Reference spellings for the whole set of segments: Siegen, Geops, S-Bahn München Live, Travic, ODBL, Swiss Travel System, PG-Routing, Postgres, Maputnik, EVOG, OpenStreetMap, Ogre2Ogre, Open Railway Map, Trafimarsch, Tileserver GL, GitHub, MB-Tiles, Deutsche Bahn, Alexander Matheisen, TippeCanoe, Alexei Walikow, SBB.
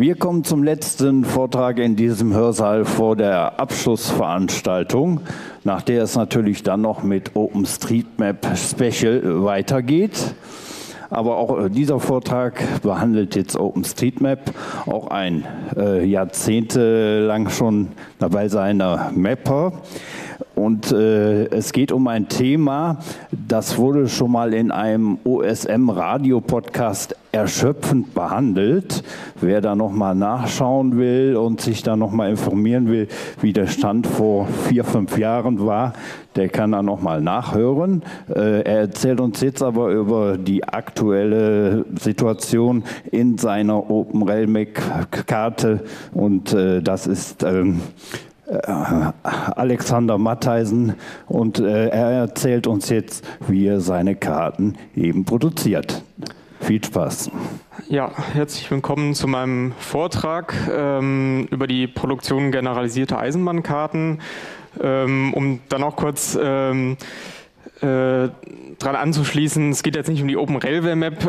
Wir kommen zum letzten Vortrag in diesem Hörsaal vor der Abschlussveranstaltung, nach der es natürlich dann noch mit OpenStreetMap Special weitergeht. Aber auch dieser Vortrag behandelt jetzt OpenStreetMap, auch ein jahrzehntelang schon dabei seiner Mapper. Und es geht um ein Thema, das wurde schon mal in einem OSM-Radio-Podcast erschöpfend behandelt. Wer da nochmal nachschauen will und sich da nochmal informieren will, wie der Stand vor 4, 5 Jahren war, der kann da nochmal nachhören. Er erzählt uns jetzt aber über die aktuelle Situation in seiner Open Railmap-Karte und das ist Alexander Matheisen und er erzählt uns jetzt, wie er seine Karten eben produziert. Viel Spaß. Ja, herzlich willkommen zu meinem Vortrag über die Produktion generalisierter Eisenbahnkarten, um dann auch kurz dran anzuschließen, es geht jetzt nicht um die Open Railway Map,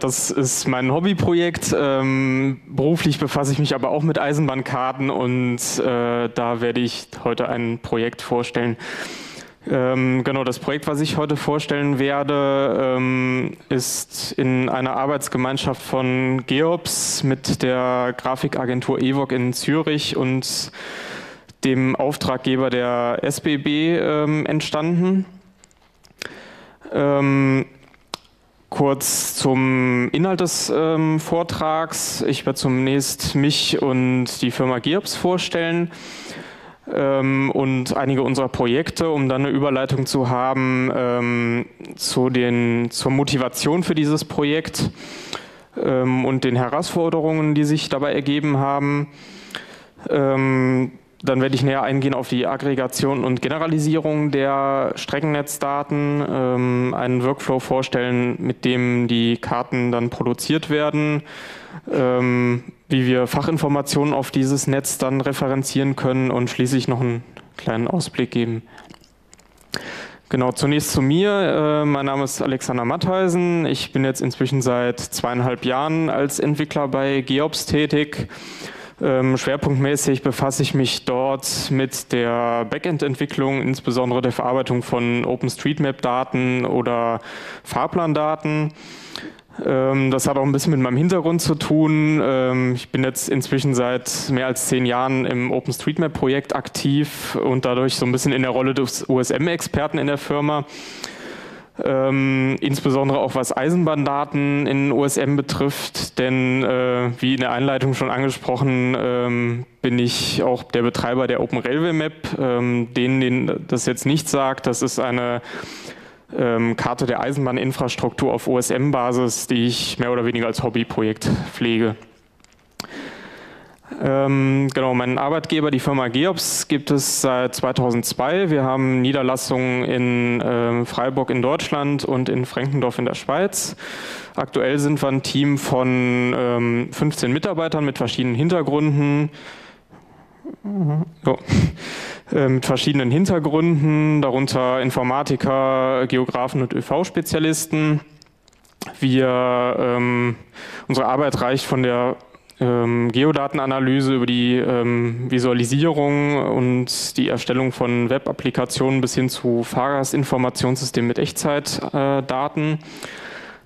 das ist mein Hobbyprojekt. Beruflich befasse ich mich aber auch mit Eisenbahnkarten und da werde ich heute ein Projekt vorstellen. Genau, das Projekt, was ich heute vorstellen werde, ist in einer Arbeitsgemeinschaft von Geops mit der Grafikagentur EVOG in Zürich und dem Auftraggeber der SBB entstanden. Kurz zum Inhalt des Vortrags. Ich werde zunächst mich und die Firma Geops vorstellen und einige unserer Projekte, um dann eine Überleitung zu haben zur Motivation für dieses Projekt und den Herausforderungen, die sich dabei ergeben haben. Dann werde ich näher eingehen auf die Aggregation und Generalisierung der Streckennetzdaten, einen Workflow vorstellen, mit dem die Karten dann produziert werden, wie wir Fachinformationen auf dieses Netz dann referenzieren können und schließlich noch einen kleinen Ausblick geben. Genau, zunächst zu mir. Mein Name ist Alexander Matheisen. Ich bin jetzt inzwischen seit 2,5 Jahren als Entwickler bei Geops tätig. Schwerpunktmäßig befasse ich mich dort mit der Backend-Entwicklung, insbesondere der Verarbeitung von OpenStreetMap-Daten oder Fahrplandaten. Das hat auch ein bisschen mit meinem Hintergrund zu tun. Ich bin jetzt inzwischen seit mehr als 10 Jahren im OpenStreetMap-Projekt aktiv und dadurch so ein bisschen in der Rolle des OSM-Experten in der Firma. Insbesondere auch was Eisenbahndaten in OSM betrifft, denn wie in der Einleitung schon angesprochen, bin ich auch der Betreiber der Open Railway Map. Denen das jetzt nicht sagt, das ist eine Karte der Eisenbahninfrastruktur auf OSM-Basis, die ich mehr oder weniger als Hobbyprojekt pflege. Genau, mein Arbeitgeber, die Firma Geops, gibt es seit 2002. Wir haben Niederlassungen in Freiburg in Deutschland und in Frenkendorf in der Schweiz. Aktuell sind wir ein Team von 15 Mitarbeitern mit verschiedenen Hintergründen. So. Mit verschiedenen Hintergründen, darunter Informatiker, Geografen und ÖV-Spezialisten. Unsere Arbeit reicht von der Geodatenanalyse über die Visualisierung und die Erstellung von Web-Applikationen bis hin zu Fahrgastinformationssystemen mit Echtzeitdaten.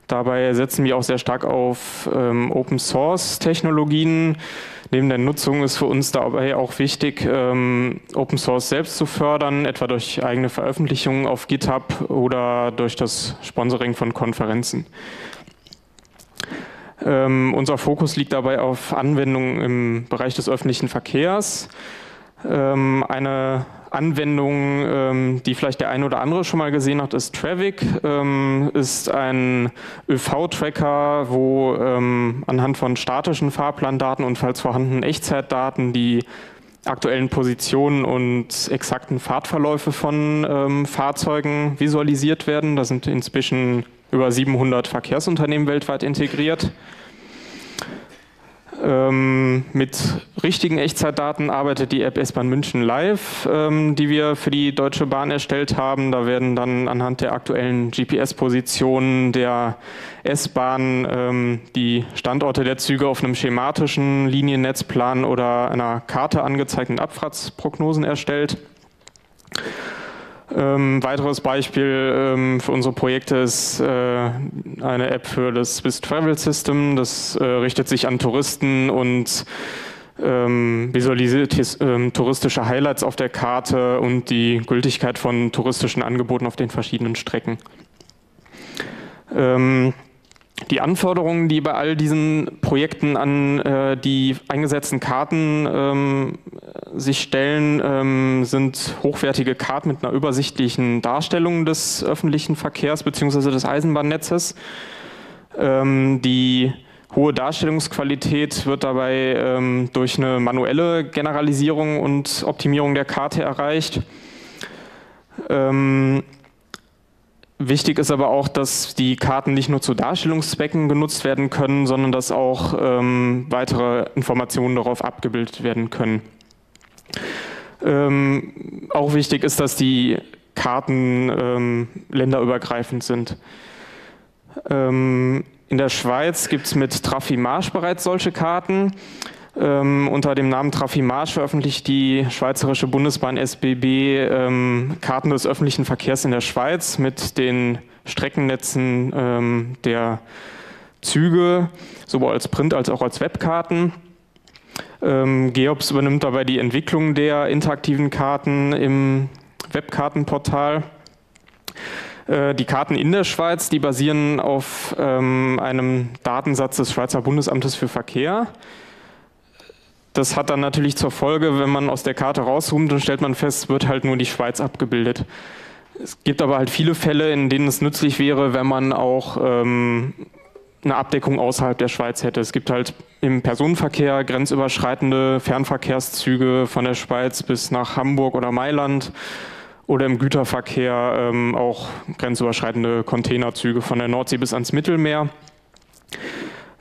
Dabei setzen wir auch sehr stark auf Open-Source-Technologien. Neben der Nutzung ist für uns dabei auch wichtig, Open-Source selbst zu fördern, etwa durch eigene Veröffentlichungen auf GitHub oder durch das Sponsoring von Konferenzen. Unser Fokus liegt dabei auf Anwendungen im Bereich des öffentlichen Verkehrs. Eine Anwendung, die vielleicht der eine oder andere schon mal gesehen hat, ist Travic. Ist ein ÖV-Tracker, wo anhand von statischen Fahrplandaten und falls vorhandenen Echtzeitdaten die aktuellen Positionen und exakten Fahrtverläufe von Fahrzeugen visualisiert werden. Da sind inzwischen über 700 Verkehrsunternehmen weltweit integriert. Mit richtigen Echtzeitdaten arbeitet die App S-Bahn München Live, die wir für die Deutsche Bahn erstellt haben. Da werden dann anhand der aktuellen GPS-Positionen der S-Bahn die Standorte der Züge auf einem schematischen Liniennetzplan oder einer Karte angezeigt und Abfahrtsprognosen erstellt. Weiteres Beispiel für unsere Projekte ist eine App für das Swiss Travel System. Das richtet sich an Touristen und visualisiert touristische Highlights auf der Karte und die Gültigkeit von touristischen Angeboten auf den verschiedenen Strecken. Die Anforderungen, die bei all diesen Projekten an die eingesetzten Karten sich stellen, sind hochwertige Karten mit einer übersichtlichen Darstellung des öffentlichen Verkehrs bzw. des Eisenbahnnetzes. Die hohe Darstellungsqualität wird dabei durch eine manuelle Generalisierung und Optimierung der Karte erreicht. Wichtig ist aber auch, dass die Karten nicht nur zu Darstellungszwecken genutzt werden können, sondern dass auch weitere Informationen darauf abgebildet werden können. Auch wichtig ist, dass die Karten länderübergreifend sind. In der Schweiz gibt es mit Trafimarsch bereits solche Karten. Unter dem Namen Trafimarsch veröffentlicht die Schweizerische Bundesbahn SBB Karten des öffentlichen Verkehrs in der Schweiz mit den Streckennetzen der Züge, sowohl als Print- als auch als Webkarten. Geops übernimmt dabei die Entwicklung der interaktiven Karten im Webkartenportal. Die Karten in der Schweiz, die basieren auf einem Datensatz des Schweizer Bundesamtes für Verkehr. Das hat dann natürlich zur Folge, wenn man aus der Karte rauszoomt, dann stellt man fest, wird halt nur die Schweiz abgebildet. Es gibt aber halt viele Fälle, in denen es nützlich wäre, wenn man auch eine Abdeckung außerhalb der Schweiz hätte. Es gibt halt im Personenverkehr grenzüberschreitende Fernverkehrszüge von der Schweiz bis nach Hamburg oder Mailand oder im Güterverkehr auch grenzüberschreitende Containerzüge von der Nordsee bis ans Mittelmeer.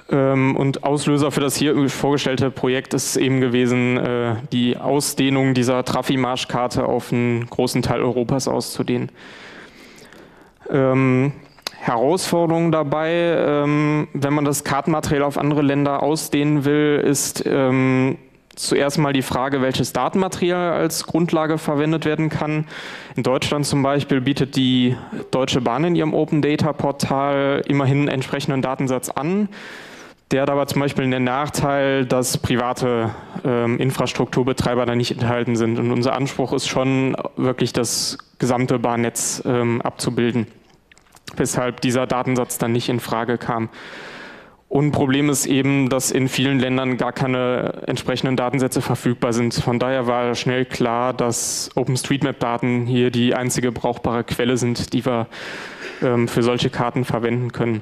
Und Auslöser für das hier vorgestellte Projekt ist eben gewesen, die Ausdehnung dieser Trafimarsch-Karte auf einen großen Teil Europas auszudehnen. Herausforderung dabei, wenn man das Kartenmaterial auf andere Länder ausdehnen will, ist zuerst mal die Frage, welches Datenmaterial als Grundlage verwendet werden kann. In Deutschland zum Beispiel bietet die Deutsche Bahn in ihrem Open-Data-Portal immerhin einen entsprechenden Datensatz an. Der hat aber zum Beispiel den Nachteil, dass private Infrastrukturbetreiber da nicht enthalten sind. Und unser Anspruch ist schon, wirklich das gesamte Bahnnetz abzubilden, weshalb dieser Datensatz dann nicht in Frage kam. Und ein Problem ist eben, dass in vielen Ländern gar keine entsprechenden Datensätze verfügbar sind. Von daher war schnell klar, dass OpenStreetMap-Daten hier die einzige brauchbare Quelle sind, die wir für solche Karten verwenden können.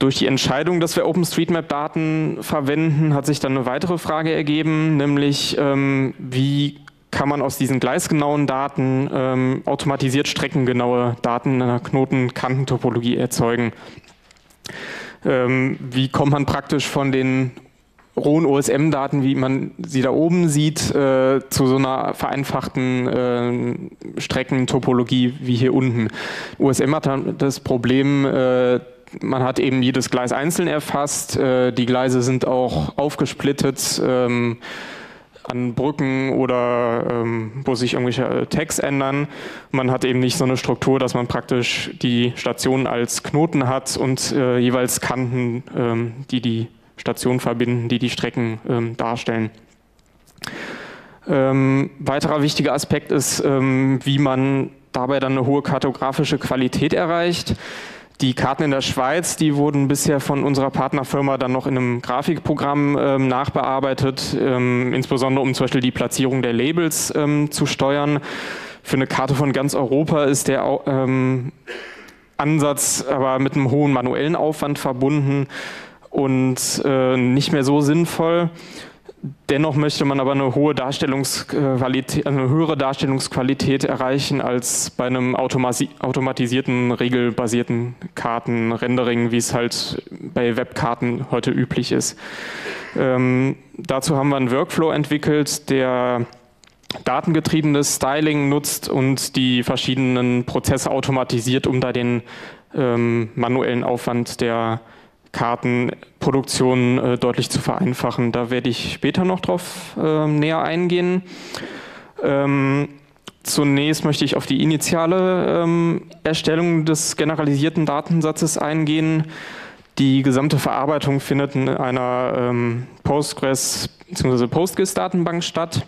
Durch die Entscheidung, dass wir OpenStreetMap-Daten verwenden, hat sich dann eine weitere Frage ergeben, nämlich wie kann man aus diesen gleisgenauen Daten automatisiert streckengenaue Daten in einer Knoten-Kantentopologie erzeugen. Wie kommt man praktisch von den rohen OSM-Daten, wie man sie da oben sieht, zu so einer vereinfachten Streckentopologie wie hier unten? OSM hat das Problem, man hat eben jedes Gleis einzeln erfasst, die Gleise sind auch aufgesplittet an Brücken oder wo sich irgendwelche Tags ändern. Man hat eben nicht so eine Struktur, dass man praktisch die Stationen als Knoten hat und jeweils Kanten, die die Station verbinden, die die Strecken darstellen. Weiterer wichtiger Aspekt ist, wie man dabei dann eine hohe kartografische Qualität erreicht. Die Karten in der Schweiz, die wurden bisher von unserer Partnerfirma dann noch in einem Grafikprogramm nachbearbeitet, insbesondere um zum Beispiel die Platzierung der Labels zu steuern. Für eine Karte von ganz Europa ist der Ansatz aber mit einem hohen manuellen Aufwand verbunden und nicht mehr so sinnvoll. Dennoch möchte man aber eine hohe Darstellungsqualität, eine höhere Darstellungsqualität erreichen als bei einem automatisierten, regelbasierten Kartenrendering, wie es halt bei Webkarten heute üblich ist. Dazu haben wir einen Workflow entwickelt, der datengetriebenes Styling nutzt und die verschiedenen Prozesse automatisiert, um da den manuellen Aufwand der Kartenproduktion deutlich zu vereinfachen. Da werde ich später noch drauf näher eingehen. Zunächst möchte ich auf die initiale Erstellung des generalisierten Datensatzes eingehen. Die gesamte Verarbeitung findet in einer Postgres bzw. Postgres-Datenbank statt,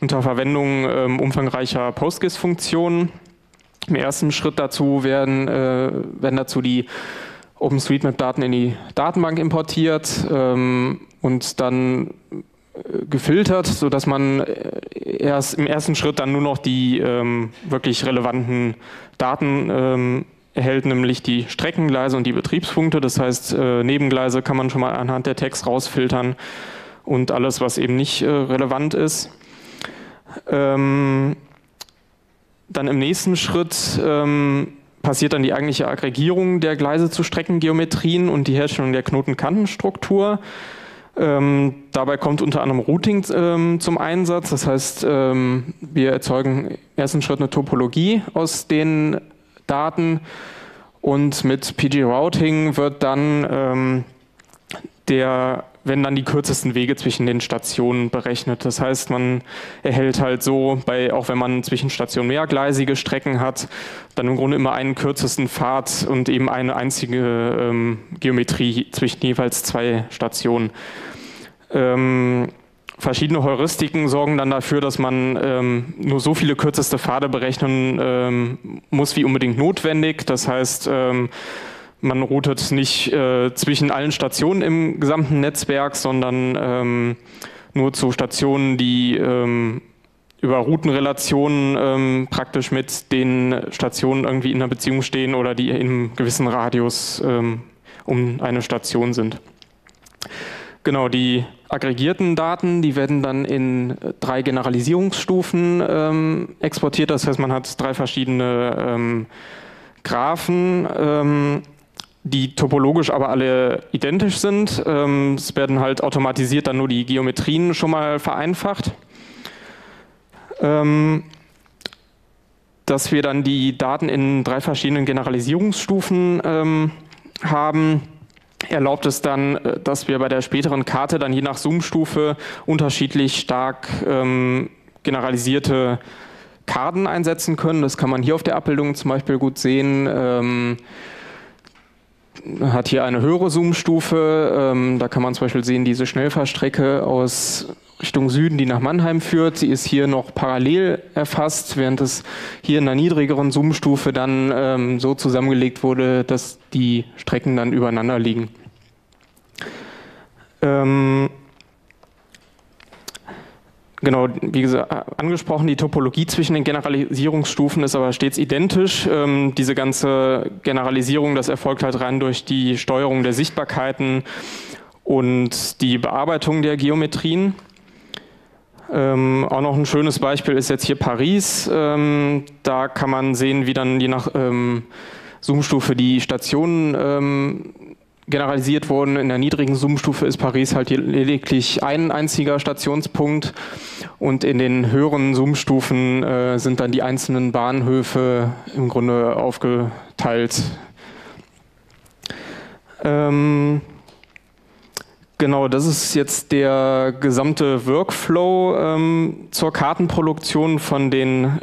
unter Verwendung umfangreicher Postgres-Funktionen. Im ersten Schritt dazu werden die OpenStreetMap-Daten in die Datenbank importiert und dann gefiltert, sodass man erst im ersten Schritt dann nur noch die wirklich relevanten Daten erhält, nämlich die Streckengleise und die Betriebspunkte. Das heißt, Nebengleise kann man schon mal anhand der Tags rausfiltern und alles, was eben nicht relevant ist. Dann im nächsten Schritt passiert dann die eigentliche Aggregierung der Gleise zu Streckengeometrien und die Herstellung der Knotenkantenstruktur. Dabei kommt unter anderem Routing zum Einsatz. Das heißt, wir erzeugen im ersten Schritt eine Topologie aus den Daten und mit PG-Routing wird dann werden dann die kürzesten Wege zwischen den Stationen berechnet. Das heißt, man erhält halt so, auch wenn man zwischen Stationen mehrgleisige Strecken hat, dann im Grunde immer einen kürzesten Pfad und eben eine einzige Geometrie zwischen jeweils zwei Stationen. Verschiedene Heuristiken sorgen dann dafür, dass man nur so viele kürzeste Pfade berechnen muss, wie unbedingt notwendig. Das heißt, man routet nicht zwischen allen Stationen im gesamten Netzwerk, sondern nur zu Stationen, die über Routenrelationen praktisch mit den Stationen irgendwie in einer Beziehung stehen oder die in einem gewissen Radius um eine Station sind. Genau, die aggregierten Daten, die werden dann in 3 Generalisierungsstufen exportiert. Das heißt, man hat 3 verschiedene Graphen, die topologisch aber alle identisch sind. Es werden halt automatisiert dann nur die Geometrien schon mal vereinfacht. Dass wir dann die Daten in 3 verschiedenen Generalisierungsstufen haben, erlaubt es dann, dass wir bei der späteren Karte dann je nach Zoom-Stufe unterschiedlich stark generalisierte Karten einsetzen können. Das kann man hier auf der Abbildung zum Beispiel gut sehen. Hat hier eine höhere Zoom-Stufe, da kann man zum Beispiel sehen, diese Schnellfahrstrecke aus Richtung Süden, die nach Mannheim führt, sie ist hier noch parallel erfasst, während es hier in einer niedrigeren Zoom-Stufe dann so zusammengelegt wurde, dass die Strecken dann übereinander liegen. Genau, wie gesagt, angesprochen, die Topologie zwischen den Generalisierungsstufen ist aber stets identisch. Diese ganze Generalisierung, das erfolgt halt rein durch die Steuerung der Sichtbarkeiten und die Bearbeitung der Geometrien. Auch noch ein schönes Beispiel ist jetzt hier Paris. Da kann man sehen, wie dann je nach Zoom-Stufe die Stationen generalisiert wurden. In der niedrigen Zoom-Stufe ist Paris halt lediglich ein einziger Stationspunkt und in den höheren Zoom-Stufen sind dann die einzelnen Bahnhöfe im Grunde aufgeteilt. Genau, das ist jetzt der gesamte Workflow zur Kartenproduktion von den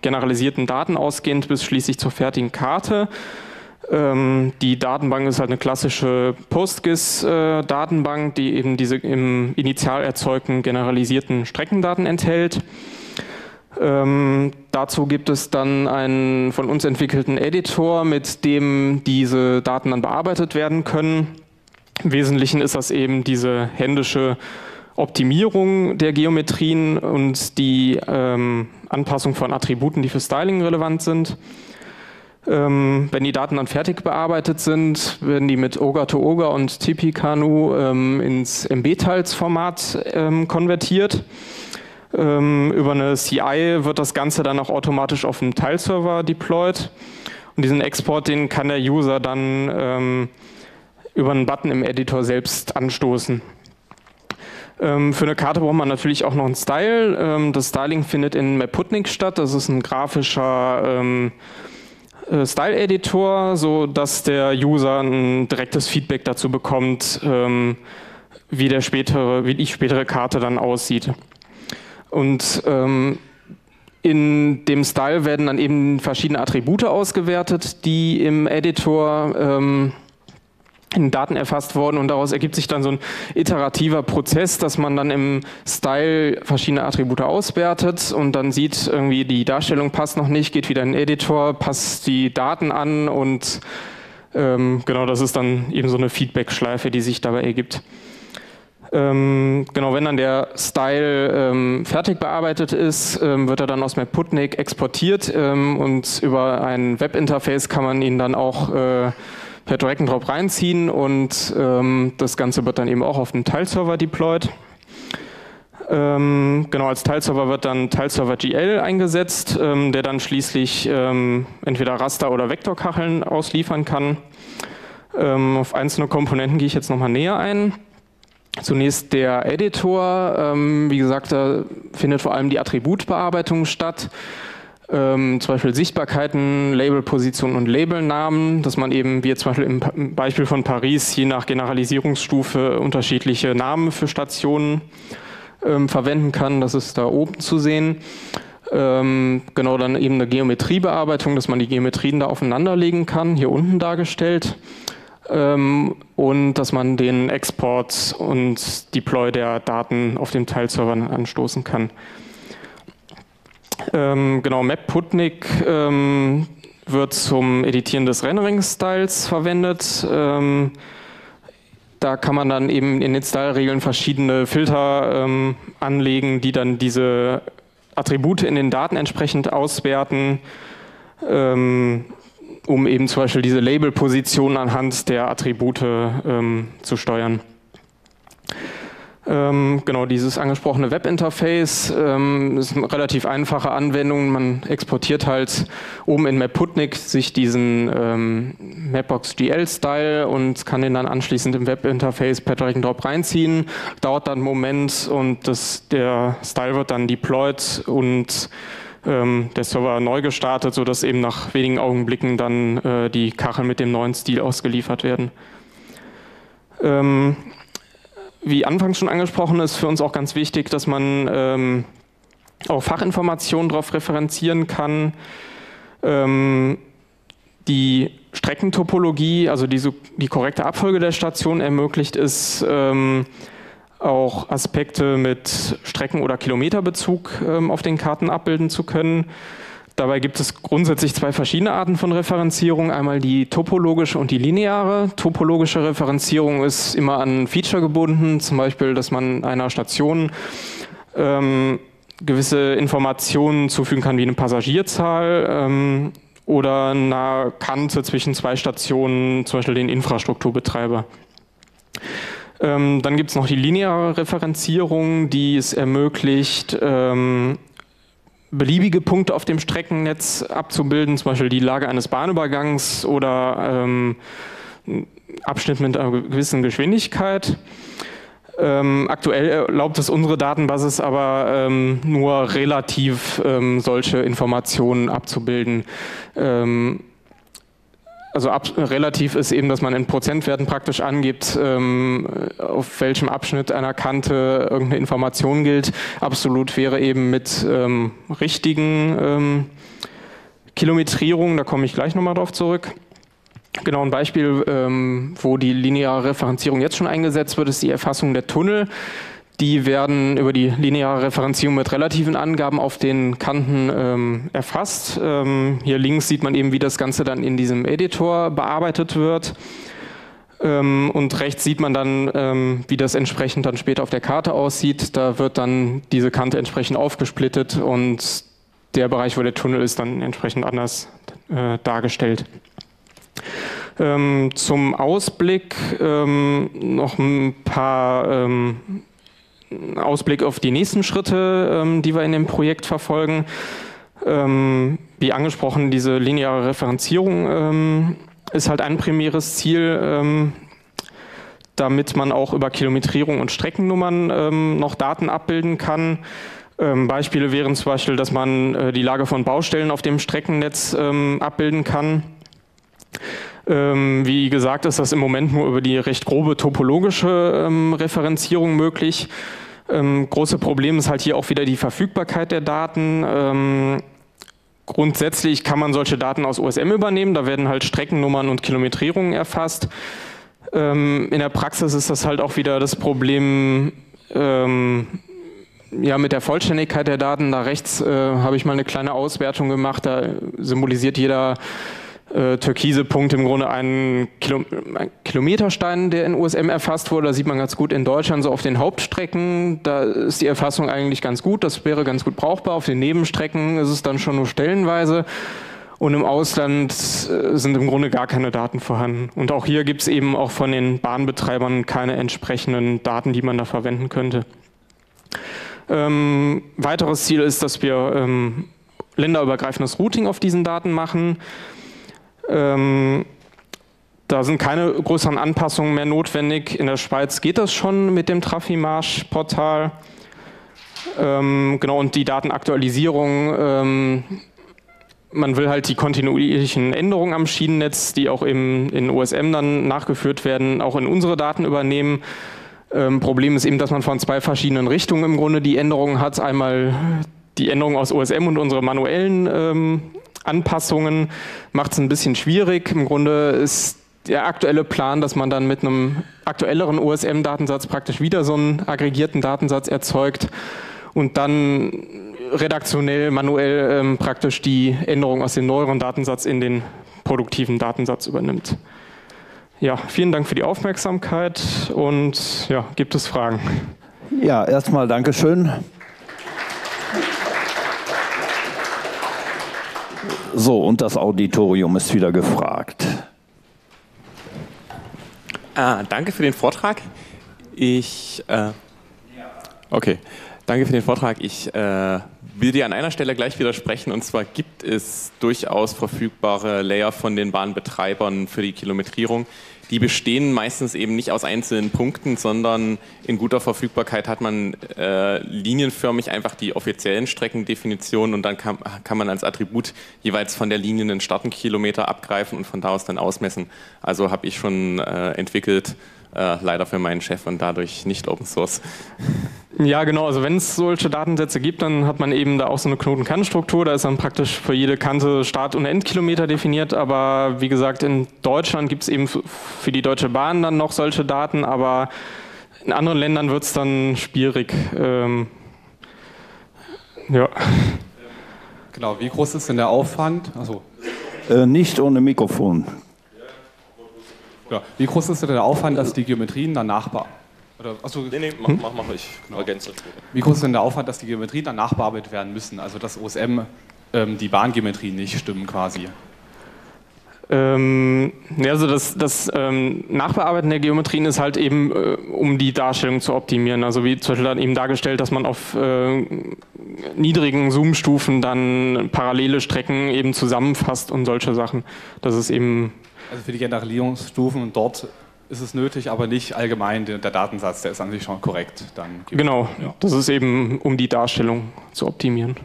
generalisierten Daten ausgehend bis schließlich zur fertigen Karte. Die Datenbank ist halt eine klassische PostGIS-Datenbank, die eben diese im initial erzeugten generalisierten Streckendaten enthält. Dazu gibt es dann einen von uns entwickelten Editor, mit dem diese Daten dann bearbeitet werden können. Im Wesentlichen ist das eben diese händische Optimierung der Geometrien und die Anpassung von Attributen, die für Styling relevant sind. Wenn die Daten dann fertig bearbeitet sind, werden die mit Ogre2Ogre und TippeCanoe ins MB-Tiles-Format konvertiert. Über eine CI wird das Ganze dann auch automatisch auf dem Tileserver deployed. Und diesen Export, den kann der User dann über einen Button im Editor selbst anstoßen. Für eine Karte braucht man natürlich auch noch einen Style. Das Styling findet in Maputnik statt. Das ist ein grafischer Style-Editor, sodass der User ein direktes Feedback dazu bekommt, wie die spätere Karte dann aussieht. Und in dem Style werden dann eben verschiedene Attribute ausgewertet, die im Editor in Daten erfasst wurden, und daraus ergibt sich dann so ein iterativer Prozess, dass man dann im Style verschiedene Attribute auswertet und dann sieht, irgendwie die Darstellung passt noch nicht, geht wieder in den Editor, passt die Daten an, und genau, das ist dann eben so eine Feedback-Schleife, die sich dabei ergibt. Genau, wenn dann der Style fertig bearbeitet ist, wird er dann aus Maputnik exportiert und über ein Webinterface kann man ihn dann auch per Drag-and-Drop reinziehen, und das Ganze wird dann eben auch auf den Tileserver deployed. Genau, als Tileserver wird dann Tileserver GL eingesetzt, der dann schließlich entweder Raster- oder Vektorkacheln ausliefern kann. Auf einzelne Komponenten gehe ich jetzt nochmal näher ein. Zunächst der Editor. Wie gesagt, da findet vor allem die Attributbearbeitung statt. Zum Beispiel Sichtbarkeiten, Labelpositionen und Labelnamen, dass man eben, wie jetzt zum Beispiel im Beispiel von Paris, je nach Generalisierungsstufe unterschiedliche Namen für Stationen verwenden kann. Das ist da oben zu sehen. Genau, dann eben eine Geometriebearbeitung, dass man die Geometrien da aufeinanderlegen kann, hier unten dargestellt. Und dass man den Export und Deploy der Daten auf dem Tileserver anstoßen kann. Genau, Maputnik wird zum Editieren des Rendering-Styles verwendet. Da kann man dann eben in den Style-Regeln verschiedene Filter anlegen, die dann diese Attribute in den Daten entsprechend auswerten, um eben zum Beispiel diese Label-Position anhand der Attribute zu steuern. Genau, dieses angesprochene Webinterface ist eine relativ einfache Anwendung. Man exportiert halt oben in Maputnik sich diesen Mapbox GL-Style und kann den dann anschließend im Webinterface per Drag-and-Drop reinziehen. Dauert dann einen Moment und der Style wird dann deployed und der Server neu gestartet, sodass eben nach wenigen Augenblicken dann die Kacheln mit dem neuen Stil ausgeliefert werden. Wie anfangs schon angesprochen, ist für uns auch ganz wichtig, dass man auch Fachinformationen darauf referenzieren kann. Die Streckentopologie, also die korrekte Abfolge der Stationen, ermöglicht es, auch Aspekte mit Strecken- oder Kilometerbezug auf den Karten abbilden zu können. Dabei gibt es grundsätzlich zwei verschiedene Arten von Referenzierung, einmal die topologische und die lineare. Topologische Referenzierung ist immer an Feature gebunden, zum Beispiel, dass man einer Station gewisse Informationen zufügen kann, wie eine Passagierzahl oder einer Kante zwischen zwei Stationen, zum Beispiel den Infrastrukturbetreiber. Dann gibt es noch die lineare Referenzierung, die es ermöglicht, beliebige Punkte auf dem Streckennetz abzubilden, zum Beispiel die Lage eines Bahnübergangs oder Abschnitt mit einer gewissen Geschwindigkeit. Aktuell erlaubt es unsere Datenbasis aber nur relativ solche Informationen abzubilden. Also relativ ist eben, dass man in Prozentwerten praktisch angibt, auf welchem Abschnitt einer Kante irgendeine Information gilt. Absolut wäre eben mit richtigen Kilometrierungen, da komme ich gleich nochmal drauf zurück. Genau, ein Beispiel, wo die lineare Referenzierung jetzt schon eingesetzt wird, ist die Erfassung der Tunnel. Die werden über die lineare Referenzierung mit relativen Angaben auf den Kanten erfasst. Hier links sieht man eben, wie das Ganze dann in diesem Editor bearbeitet wird. Und rechts sieht man dann, wie das entsprechend dann später auf der Karte aussieht. Da wird dann diese Kante entsprechend aufgesplittet und der Bereich, wo der Tunnel ist, dann entsprechend anders dargestellt. Zum Ausblick noch ein paar Ausblick auf die nächsten Schritte, die wir in dem Projekt verfolgen. Wie angesprochen, diese lineare Referenzierung ist halt ein primäres Ziel, damit man auch über Kilometrierung und Streckennummern noch Daten abbilden kann. Beispiele wären zum Beispiel, dass man die Lage von Baustellen auf dem Streckennetz abbilden kann. Wie gesagt, ist das im Moment nur über die recht grobe topologische Referenzierung möglich. Große Problem ist halt hier auch wieder die Verfügbarkeit der Daten. Grundsätzlich kann man solche Daten aus OSM übernehmen, da werden halt Streckennummern und Kilometrierungen erfasst. In der Praxis ist das halt auch wieder das Problem ja, mit der Vollständigkeit der Daten. Da rechts habe ich mal eine kleine Auswertung gemacht, da symbolisiert jeder türkise Punkt im Grunde einen Kilometerstein, der in OSM erfasst wurde. Da sieht man ganz gut in Deutschland so auf den Hauptstrecken, da ist die Erfassung eigentlich ganz gut, das wäre ganz gut brauchbar. Auf den Nebenstrecken ist es dann schon nur stellenweise und im Ausland sind im Grunde gar keine Daten vorhanden. Und auch hier gibt es eben auch von den Bahnbetreibern keine entsprechenden Daten, die man da verwenden könnte. Weiteres Ziel ist, dass wir länderübergreifendes Routing auf diesen Daten machen. Da sind keine größeren Anpassungen mehr notwendig. In der Schweiz geht das schon mit dem Trafimarsch-Portal. Genau, und die Datenaktualisierung. Man will halt die kontinuierlichen Änderungen am Schienennetz, die auch eben in OSM dann nachgeführt werden, auch in unsere Daten übernehmen. Problem ist eben, dass man von zwei verschiedenen Richtungen im Grunde die Änderungen hat. Einmal die Änderungen aus OSM und unsere manuellen Anpassungen macht es ein bisschen schwierig. Im Grunde ist der aktuelle Plan, dass man dann mit einem aktuelleren OSM-Datensatz praktisch wieder so einen aggregierten Datensatz erzeugt und dann redaktionell, manuell praktisch die Änderung aus dem neueren Datensatz in den produktiven Datensatz übernimmt. Ja, vielen Dank für die Aufmerksamkeit und ja, gibt es Fragen? Ja, erstmal Dankeschön. So, und das Auditorium ist wieder gefragt. Danke für den Vortrag. Ich will dir an einer Stelle gleich widersprechen, und zwar gibt es durchaus verfügbare Layer von den Bahnbetreibern für die Kilometrierung. Die bestehen meistens eben nicht aus einzelnen Punkten, sondern in guter Verfügbarkeit hat man linienförmig einfach die offiziellen Streckendefinitionen und dann kann man als Attribut jeweils von der Linie einen Startenkilometer abgreifen und von da aus dann ausmessen. Also habe ich schon entwickelt, leider für meinen Chef und dadurch nicht Open Source. Ja genau, also wenn es solche Datensätze gibt, dann hat man eben da auch so eine Knoten-Kanten-Struktur, da ist dann praktisch für jede Kante Start- und Endkilometer definiert, aber wie gesagt, in Deutschland gibt es eben für die Deutsche Bahn dann noch solche Daten, aber in anderen Ländern wird es dann schwierig. Ja. Genau, wie groß ist denn der Aufwand? Also nicht ohne Mikrofon. Ja. Wie groß ist denn der Aufwand, dass die Geometrien dann nachbearbeitet werden müssen, also dass OSM die Bahngeometrien nicht stimmen quasi? Also das Nachbearbeiten der Geometrien ist halt eben, um die Darstellung zu optimieren. Also wie zum Beispiel dann eben dargestellt, dass man auf niedrigen Zoom-Stufen dann parallele Strecken eben zusammenfasst und solche Sachen. Das ist eben... Also für die Generalisierungsstufen dort ist es nötig, aber nicht allgemein. Der Datensatz, der ist an sich schon korrekt. Dann genau, ja. Das ist eben, um die Darstellung zu optimieren.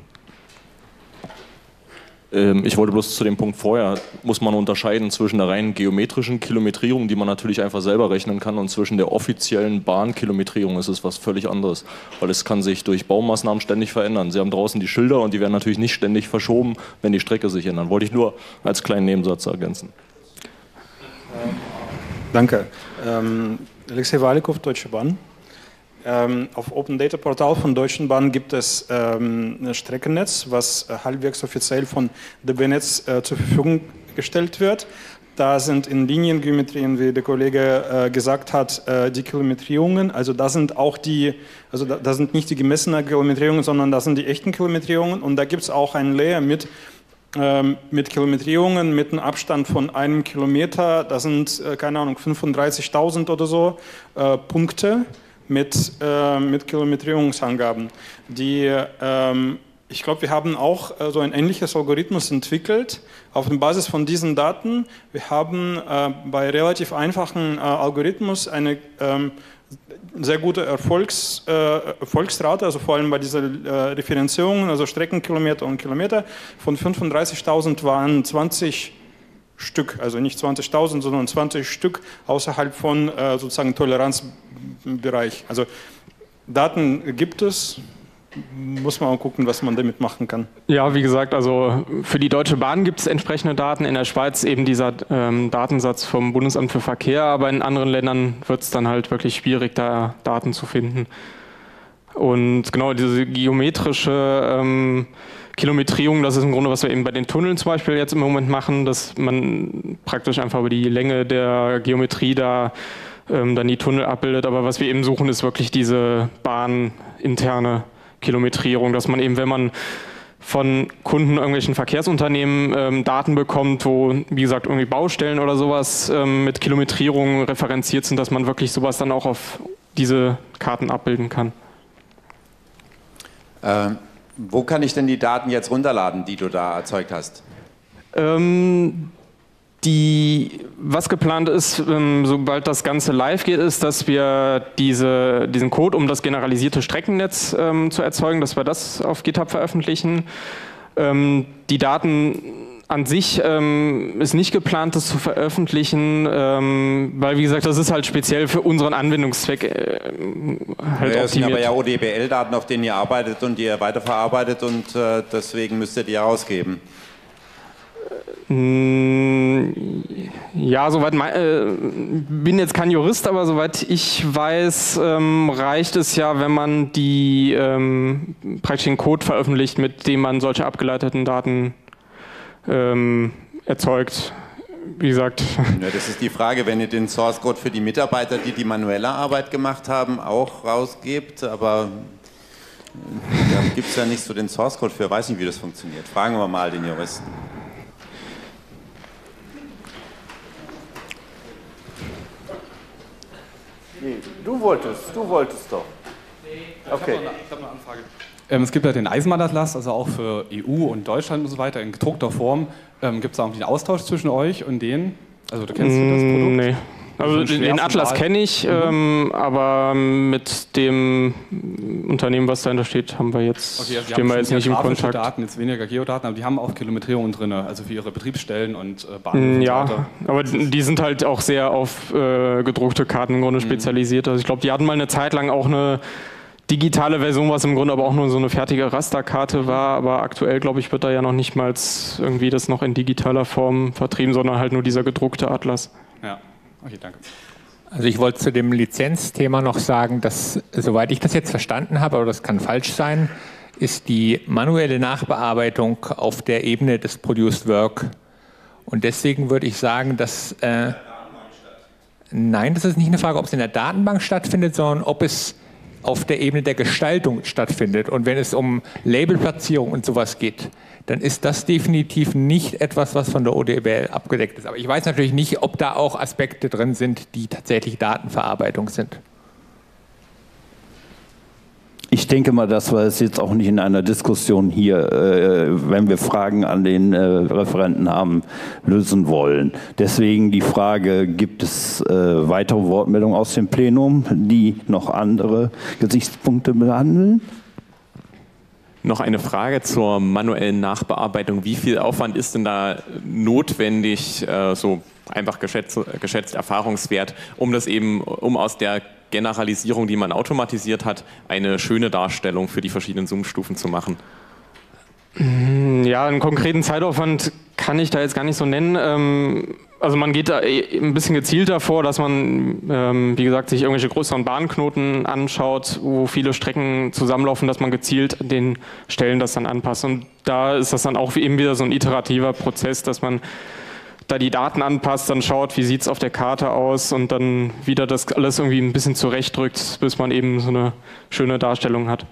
Ich wollte bloß zu dem Punkt vorher, muss man unterscheiden zwischen der reinen geometrischen Kilometrierung, die man natürlich einfach selber rechnen kann, und zwischen der offiziellen Bahnkilometrierung. Es ist was völlig anderes, weil es kann sich durch Baumaßnahmen ständig verändern. Sie haben draußen die Schilder und die werden natürlich nicht ständig verschoben, wenn die Strecke sich ändert. Wollte ich nur als kleinen Nebensatz ergänzen. Danke. Alexei Walikow, Deutsche Bahn. Auf Open Data Portal von Deutschen Bahn gibt es ein Streckennetz, was halbwegs offiziell von DB Netz zur Verfügung gestellt wird. Da sind in Liniengeometrien, wie der Kollege gesagt hat, die Kilometrierungen. Also das sind auch die, also das sind nicht die gemessenen Kilometrierungen, sondern das sind die echten Kilometrierungen. Und da gibt es auch einen Layer mit Kilometrierungen, mit einem Abstand von 1 Kilometer. Das sind, keine Ahnung, 35.000 oder so Punkte mit Kilometrierungsangaben. Die ich glaube, wir haben auch so ein ähnliches Algorithmus entwickelt auf der Basis von diesen Daten. Wir haben bei relativ einfachen Algorithmus eine sehr gute Erfolgsrate, also vor allem bei dieser Referenzierung, also Streckenkilometer und Kilometer. Von 35.000 waren 20 Stück, also nicht 20.000, sondern 20 Stück außerhalb von sozusagen Toleranzbereich. Also Daten gibt es. Muss man auch gucken, was man damit machen kann. Ja, wie gesagt, also für die Deutsche Bahn gibt es entsprechende Daten. In der Schweiz eben dieser Datensatz vom Bundesamt für Verkehr, aber in anderen Ländern wird es dann halt wirklich schwierig, da Daten zu finden. Und genau, diese geometrische Kilometrierung, das ist im Grunde, was wir eben bei den Tunneln zum Beispiel jetzt im Moment machen, dass man praktisch einfach über die Länge der Geometrie da dann die Tunnel abbildet. Aber was wir eben suchen, ist wirklich diese bahninterne Kilometrierung, dass man eben, wenn man von Kunden irgendwelchen Verkehrsunternehmen Daten bekommt, wo, wie gesagt, irgendwie Baustellen oder sowas mit Kilometrierung referenziert sind, dass man wirklich sowas dann auch auf diese Karten abbilden kann. Wo kann ich denn die Daten jetzt runterladen, die du da erzeugt hast? Was geplant ist, sobald das Ganze live geht, ist, dass wir diesen Code, um das generalisierte Streckennetz zu erzeugen, dass wir das auf GitHub veröffentlichen. Die Daten an sich ist nicht geplant, das zu veröffentlichen, weil, wie gesagt, das ist halt speziell für unseren Anwendungszweck halt optimiert. Das sind aber ja ODBL-Daten, auf denen ihr arbeitet und die ihr weiterverarbeitet, und deswegen müsstet ihr rausgeben. Ja, soweit bin jetzt kein Jurist, aber soweit ich weiß, reicht es ja, wenn man praktisch den Code veröffentlicht, mit dem man solche abgeleiteten Daten erzeugt. Wie gesagt. Ja, das ist die Frage, wenn ihr den Source Code für die Mitarbeiter, die manuelle Arbeit gemacht haben, auch rausgebt, aber da gibt es ja nicht so den Source Code für, weiß nicht, wie das funktioniert. Fragen wir mal den Juristen. Nee, du wolltest doch. Nee, okay. Ich hab eine Anfrage. Es gibt ja den Eisenbahnatlas, also auch für EU und Deutschland und so weiter, in gedruckter Form. Gibt es da auch den Austausch zwischen euch und denen? Also du kennst das Produkt? Nee. Also den Atlas kenne ich, aber mit dem Unternehmen, was dahinter steht, haben wir jetzt, okay, also stehen wir jetzt nicht im Kontakt. Daten, jetzt weniger Geodaten, aber die haben auch Kilometrierungen drin, also für ihre Betriebsstellen und Bahnen. Ja, und so weiter. Aber die sind halt auch sehr auf gedruckte Karten im Grunde spezialisiert. Also ich glaube, die hatten mal eine Zeit lang auch eine digitale Version, was im Grunde aber auch nur so eine fertige Rasterkarte war, aber aktuell, glaube ich, wird da ja noch nicht mal irgendwie das noch in digitaler Form vertrieben, sondern halt nur dieser gedruckte Atlas. Ja. Okay, danke. Also ich wollte zu dem Lizenzthema noch sagen, dass, soweit ich das jetzt verstanden habe, aber das kann falsch sein, ist die manuelle Nachbearbeitung auf der Ebene des Produced Work. Und deswegen würde ich sagen, dass... Nein, das ist nicht eine Frage, ob es in der Datenbank stattfindet, sondern ob es auf der Ebene der Gestaltung stattfindet. Und wenn es um Labelplatzierung und sowas geht, dann ist das definitiv nicht etwas, was von der ODBL abgedeckt ist. Aber ich weiß natürlich nicht, ob da auch Aspekte drin sind, die tatsächlich Datenverarbeitung sind. Ich denke mal, dass wir es jetzt auch nicht in einer Diskussion hier, wenn wir Fragen an den Referenten haben, lösen wollen. Deswegen die Frage, gibt es weitere Wortmeldungen aus dem Plenum, die noch andere Gesichtspunkte behandeln? Noch eine Frage zur manuellen Nachbearbeitung. Wie viel Aufwand ist denn da notwendig, so einfach geschätzt Erfahrungswert, um aus der Generalisierung, die man automatisiert hat, eine schöne Darstellung für die verschiedenen Zoom-Stufen zu machen? Ja, einen konkreten Zeitaufwand kann ich da jetzt gar nicht so nennen. Also man geht da ein bisschen gezielter vor, dass man, wie gesagt, sich irgendwelche größeren Bahnknoten anschaut, wo viele Strecken zusammenlaufen, dass man gezielt an den Stellen das dann anpasst. Und da ist das dann auch eben wieder so ein iterativer Prozess, dass man da die Daten anpasst, dann schaut, wie sieht es auf der Karte aus und dann wieder das alles irgendwie ein bisschen zurechtdrückt, bis man eben so eine schöne Darstellung hat.